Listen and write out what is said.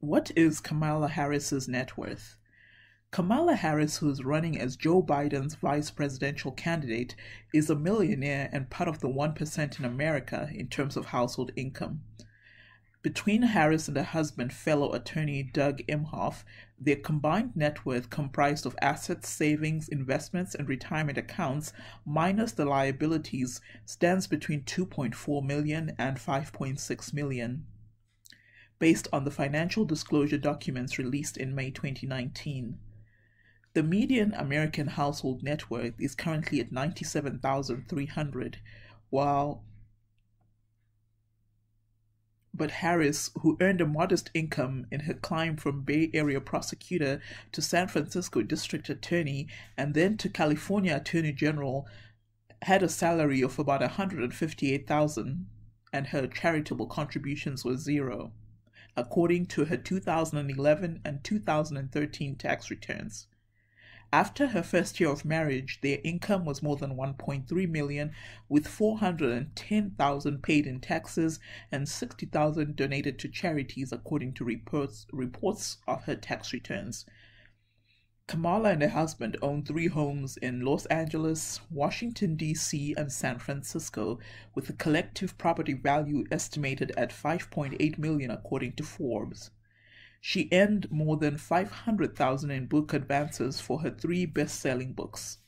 What is Kamala Harris's net worth? Kamala Harris, who's running as Joe Biden's vice presidential candidate, is a millionaire and part of the 1% in America in terms of household income. Between Harris and her husband, fellow attorney Doug Emhoff, their combined net worth comprised of assets, savings, investments, and retirement accounts, minus the liabilities, stands between $2.4 million and $5.6 million, based on the financial disclosure documents released in May 2019. The median American household net worth is currently at $97,300, But Harris, who earned a modest income in her climb from Bay Area prosecutor to San Francisco district attorney and then to California attorney general, had a salary of about $158,000 and her charitable contributions were zero, according to her 2011 and 2013 tax returns. After her first year of marriage, their income was more than $1.3 million, with $410,000 paid in taxes and $60,000 donated to charities, according to reports of her tax returns. Kamala and her husband own three homes in Los Angeles, Washington, D.C., and San Francisco, with a collective property value estimated at $5.8 million, according to Forbes. She earned more than $500,000 in book advances for her three best-selling books.